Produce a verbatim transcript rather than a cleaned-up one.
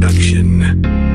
production.